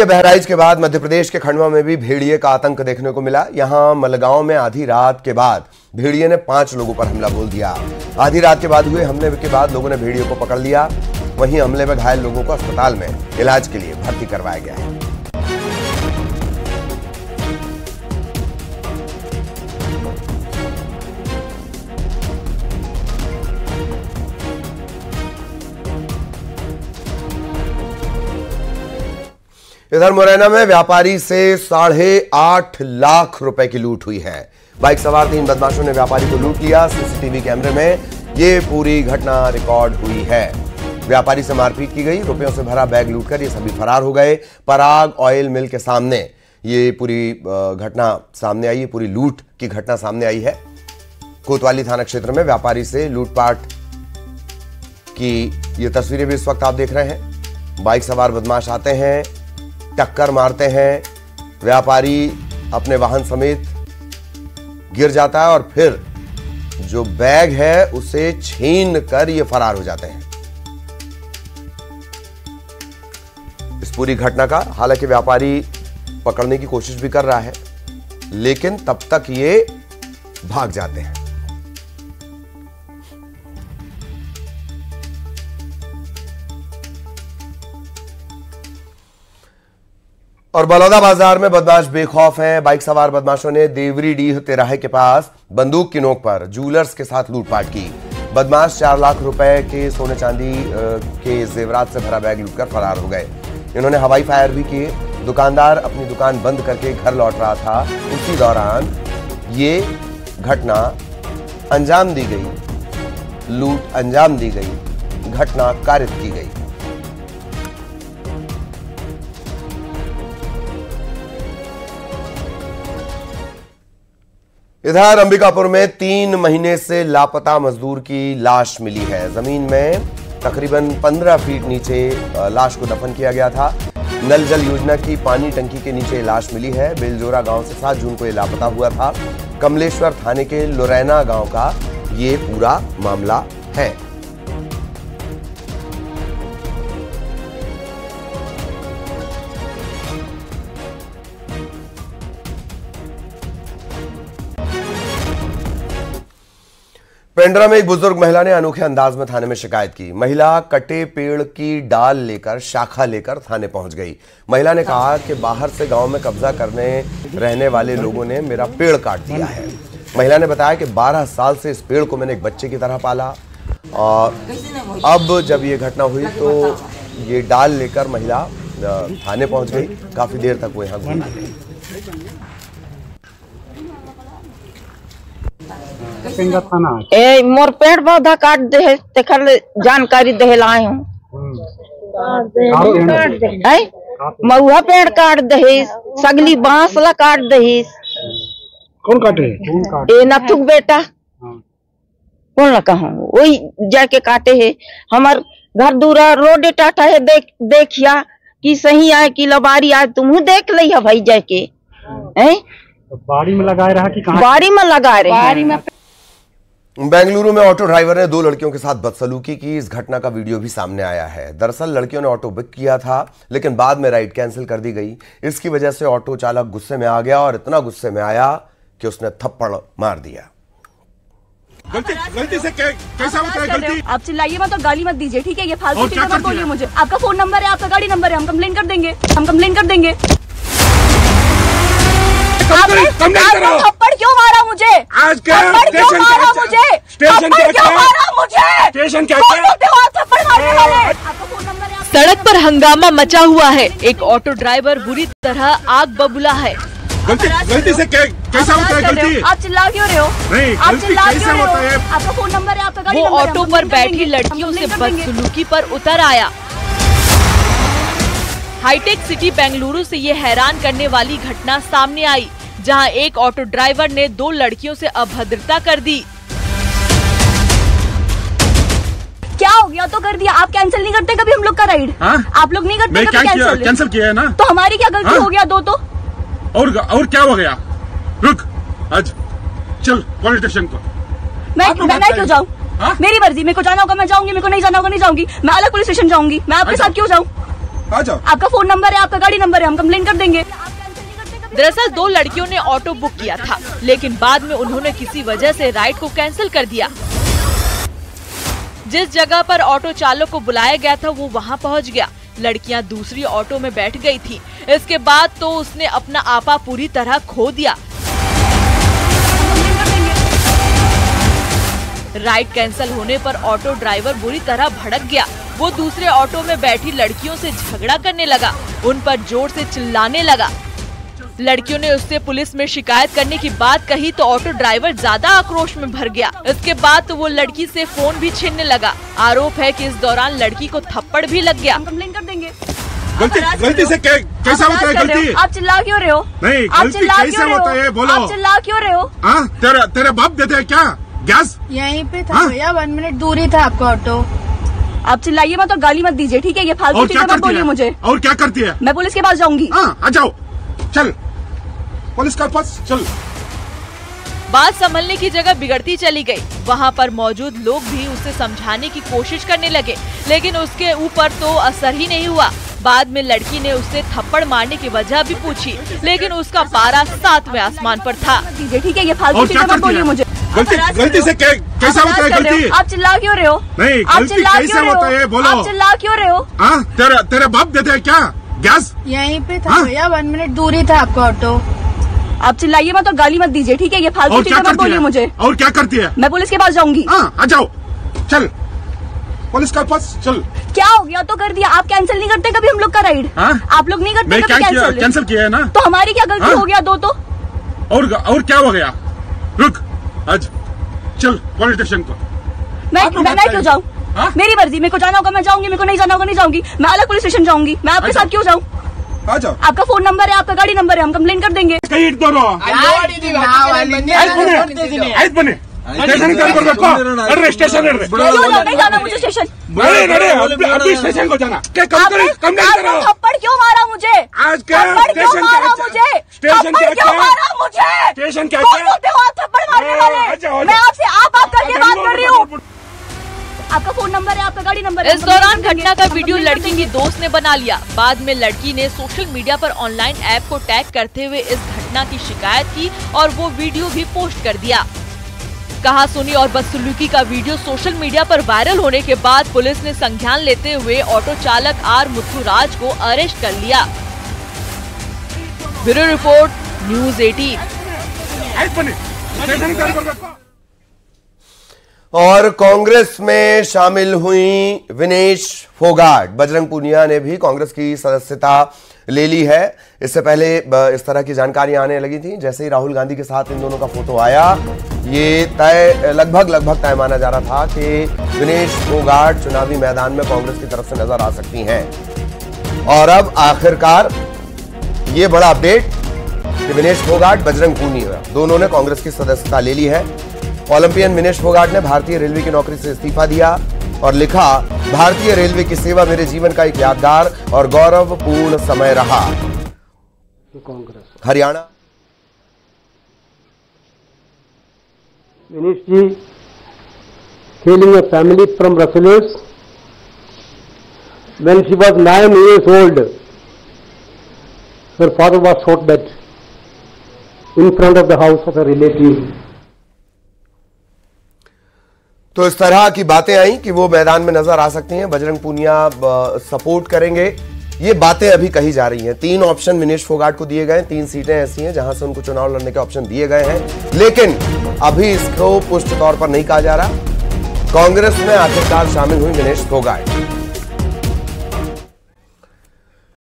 बहराइच के बाद मध्य प्रदेश के खंडवा में भी भेड़िए का आतंक देखने को मिला। यहां मलगांव में आधी रात के बाद भेड़िए ने 5 लोगों पर हमला बोल दिया। आधी रात के बाद हुए हमले के बाद लोगों ने भेड़िए को पकड़ लिया। वहीं हमले में घायल लोगों को अस्पताल में इलाज के लिए भर्ती करवाया गया है। इधर मुरैना में व्यापारी से 8.5 लाख रुपए की लूट हुई है। बाइक सवार 3 बदमाशों ने व्यापारी को लूट लिया। सीसीटीवी कैमरे में ये पूरी घटना रिकॉर्ड हुई है। व्यापारी से मारपीट की गई। रुपयों से भरा बैग लूटकर ये सभी फरार हो गए। पराग ऑयल मिल के सामने ये पूरी घटना सामने आई, पूरी लूट की घटना सामने आई है। कोतवाली थाना क्षेत्र में व्यापारी से लूटपाट की ये तस्वीरें भी इस वक्त आप देख रहे हैं। बाइक सवार बदमाश आते हैं, टक्कर मारते हैं, व्यापारी अपने वाहन समेत गिर जाता है और फिर जो बैग है उसे छीन कर ये फरार हो जाते हैं। इस पूरी घटना का हालांकि व्यापारी पकड़ने की कोशिश भी कर रहा है, लेकिन तब तक ये भाग जाते हैं। और बलौदा बाजार में बदमाश बेखौफ हैं। बाइक सवार बदमाशों ने देवरी डीह तेराहे के पास बंदूक की नोक पर जूलर्स के साथ लूटपाट की। बदमाश 4 लाख रुपए के सोने चांदी के जेवरात से भरा बैग लूटकर फरार हो गए। इन्होंने हवाई फायर भी किए। दुकानदार अपनी दुकान बंद करके घर लौट रहा था, उसी दौरान ये घटना अंजाम दी गई, लूट अंजाम दी गई, घटना कारित की गई। इधर अंबिकापुर में 3 महीने से लापता मजदूर की लाश मिली है। जमीन में तकरीबन 15 फीट नीचे लाश को दफन किया गया था। नल जल योजना की पानी टंकी के नीचे लाश मिली है। बेलजोरा गांव से 7 जून को ये लापता हुआ था। कमलेश्वर थाने के लोरैना गांव का ये पूरा मामला है। पेंड्रा में एक बुजुर्ग महिला ने अनोखे अंदाज में थाने में शिकायत की। महिला कटे पेड़ की डाल लेकर, शाखा लेकर थाने पहुंच गई। महिला ने कहा कि बाहर से गांव में कब्जा करने रहने वाले लोगों ने मेरा पेड़ काट दिया है। महिला ने बताया कि 12 साल से इस पेड़ को मैंने एक बच्चे की तरह पाला और अब जब ये घटना हुई तो ये डाल लेकर महिला थाने पहुँच गई। काफ़ी देर तक वो यहाँ घूम ए मोर पेड़ पौधा काट दे तेखर जानकारी दे लाए हूँ। महुआ पेड़ काट दहिस, सगली बांस ला काट दहिस। कौन काटे? ए नथुक बेटा कौन कहा वही जाके काटे है। हमार घर दूरा रोड टाटा है, देखिया कि सही आए कि लबारी आए, तुम देख लिया भाई जाके। बाड़ी में लगाए रहा कि कहाँ? बाड़ी में लगाए रहे। बाड़ी में। बेंगलुरु में ऑटो ड्राइवर ने 2 लड़कियों के साथ बदसलूकी की। इस घटना का वीडियो भी सामने आया है। दरअसल लड़कियों ने ऑटो बुक किया था, लेकिन बाद में राइड कैंसिल कर दी गई। इसकी वजह से ऑटो चालक गुस्से में आ गया और इतना गुस्से में आया कि उसने थप्पड़ मार दिया। गलती से कैसा होता है गलती? आप चिल्लाइए मत, गाली मत दीजिए, ठीक है? ये फालतू चीजें मत बोलिए मुझे। आपका फोन नंबर है, आपका गाड़ी नंबर है, हम कंप्लेन कर देंगे, हम कंप्लेन कर देंगे। थप्पड़ क्यों मारा मुझे? आज क्यों मारा मुझे? स्टेशन क्या है? सड़क पर हंगामा मचा हुआ है। एक ऑटो ड्राइवर बुरी तरह आग बबूला है। गलती से कैसा होता है गलती? आप चिल्ला क्यों रहे हो? आप चिल्ला क्यों रहे हो? आपका फोन नंबर है, आपका गाड़ी नंबर है। वो ऑटो पर बैठी लड़कियों से बदसलूकी पर उतर आया। हाईटेक सिटी बेंगलुरु से ये हैरान करने वाली घटना सामने आई, जहां एक ऑटो ड्राइवर ने 2 लड़कियों से अभद्रता कर दी। क्या हो गया तो कर दिया। आप कैंसिल नहीं करते कभी हम लोग का राइड? आप लोग नहीं करते कभी कैंसिल? कैंसिल किया है ना, तो हमारी क्या गलती हो गया? 2 तो और क्या हो गया? रुक आज चल पुलिस स्टेशन को। मैं क्यों जाऊँ? मेरी मर्जी, मेरे को जाना होगा मैं जाऊंगी, मेरे को नहीं जाना होगा नहीं जाऊंगी। मैं अलग पुलिस स्टेशन जाऊंगी। मैं आपके साथ क्यों जाऊँ? आ जाओ। आपका फोन नंबर है, आपका गाड़ी नंबर है, हम कंप्लेन कर देंगे। दरअसल दो लड़कियों ने ऑटो बुक किया था, लेकिन बाद में उन्होंने किसी वजह से राइड को कैंसिल कर दिया। जिस जगह पर ऑटो चालक को बुलाया गया था वो वहां पहुंच गया, लड़कियां दूसरी ऑटो में बैठ गई थी। इसके बाद तो उसने अपना आपा पूरी तरह खो दिया। राइड कैंसिल होने पर ऑटो ड्राइवर बुरी तरह भड़क गया। वो दूसरे ऑटो में बैठी लड़कियों से झगड़ा करने लगा, उन पर जोर से चिल्लाने लगा। लड़कियों ने उससे पुलिस में शिकायत करने की बात कही तो ऑटो ड्राइवर ज्यादा आक्रोश में भर गया। इसके बाद तो वो लड़की से फोन भी छीनने लगा। आरोप है कि इस दौरान लड़की को थप्पड़ भी लग गया। कंप्लेन कर देंगे। गलती से कैसा होता है गलती? आप चिल्ला क्यों रहे हो? नहीं, गलती कैसे होता है बोलो? आप चिल्ला क्यों रहे हो? तेरे बाप देते हैं क्या गैस? यहीं पे था भैया, 1 मिनट दूर ही था आपका ऑटो। आप चिल्लाइए मत और गाली मत दीजिए, ठीक है? ये फालतू चीजें मत बोलिए मुझे। और क्या करती है? मैं पुलिस के पास जाऊंगी। आ जाओ, चल पुलिस के पास चल। बात संभलने की जगह बिगड़ती चली गई। वहाँ पर मौजूद लोग भी उसे समझाने की कोशिश करने लगे, लेकिन उसके ऊपर तो असर ही नहीं हुआ। बाद में लड़की ने उससे थप्पड़ मारने की वजह भी पूछी, लेकिन उसका पारा 7वें आसमान पर था। ठीक है, ये फालतू चीजें मत बोलिए मुझे। गलती से कैसा होता है गलती? आप चिल्ला क्यों रहे हो? नहीं, गलती कैसे होता है बोलो? आप चिल्ला क्यों रहे हो? तेरे बाप देते हैं क्या गैस? यहीं पे था भैया, 1 मिनट दूर ही था आपका ऑटो। आप चिल्लाइए मत और गाली मत दीजिए, ठीक है? ये फालतू चीजें मत बोलिए मुझे। और क्या करती है? मैं पुलिस के पास जाऊंगी। आ जाओ, चल पुलिस के पास चल। क्या हो गया तो कर दिया। आप कैंसिल नहीं करते कभी हम लोग का राइड? आप लोग नहीं करते कभी? कैंसिल किया है ना, तो हमारी क्या गलती हो गया? दो तो और क्या हो गया? रुक, आज चल पुलिस स्टेशन को। मैं क्यों जाऊँ? मेरी मर्जी, मेरे को जाना होगा मैं जाऊंगी, मेरे को नहीं जाना होगा नहीं जाऊंगी। मैं अलग पुलिस स्टेशन जाऊंगी। मैं आपके साथ क्यों जाऊँ? आपका फोन नंबर है, आपका गाड़ी नंबर है, हम कंप्लेन कर देंगे। थप्पड़ क्यों मारा मुझे? स्टेशन क्या थप्पड़ मारने वाले? मैं आपसे आप करके बात कर रही हूँ। आपका फोन नंबर है, आपका गाड़ी नंबर है। इस दौरान घटना का वीडियो लड़की की दोस्त ने बना लिया। बाद में लड़की ने सोशल मीडिया पर ऑनलाइन ऐप को टैग करते हुए इस घटना की शिकायत की और वो वीडियो भी पोस्ट कर दिया। कहा सुनी और बदसलूकी का वीडियो सोशल मीडिया पर वायरल होने के बाद पुलिस ने संज्ञान लेते हुए ऑटो चालक आर मुथुराज को अरेस्ट कर लिया। Bureau report, News 18। और कांग्रेस में शामिल हुई विनेश फोगाट, बजरंग पूनिया ने भी कांग्रेस की सदस्यता ले ली है। इससे पहले इस तरह की जानकारियां आने लगी थी। जैसे ही राहुल गांधी के साथ इन दोनों का फोटो आया, ये तय लगभग तय माना जा रहा था कि विनेश फोगाट चुनावी मैदान में कांग्रेस की तरफ से नजर आ सकती हैं। और अब आखिरकार ये बड़ा अपडेट कि विनेश फोगाट, बजरंग पूनिया दोनों ने कांग्रेस की सदस्यता ले ली है। ओलंपियन विनेश फोगाट ने भारतीय रेलवे की नौकरी से इस्तीफा दिया और लिखा, भारतीय रेलवे की सेवा मेरे जीवन का एक यादगार और गौरवपूर्ण समय रहा। Congress Haryana Vinesh ji feeling a family from wrestlers when she was 9 years old her father was shot dead in front of the house of a relative. तो इस तरह की बातें आई कि वो मैदान में नजर आ सकती हैं, बजरंग पूनिया सपोर्ट करेंगे, ये बातें अभी कही जा रही हैं। 3 ऑप्शन विनेश फोगाट को दिए गए हैं, 3 सीटें ऐसी हैं जहां से उनको चुनाव लड़ने के ऑप्शन दिए गए हैं, लेकिन अभी इसको पुष्ट तौर पर नहीं कहा जा रहा। कांग्रेस में आखिरकार शामिल हुई विनेश फोगाट।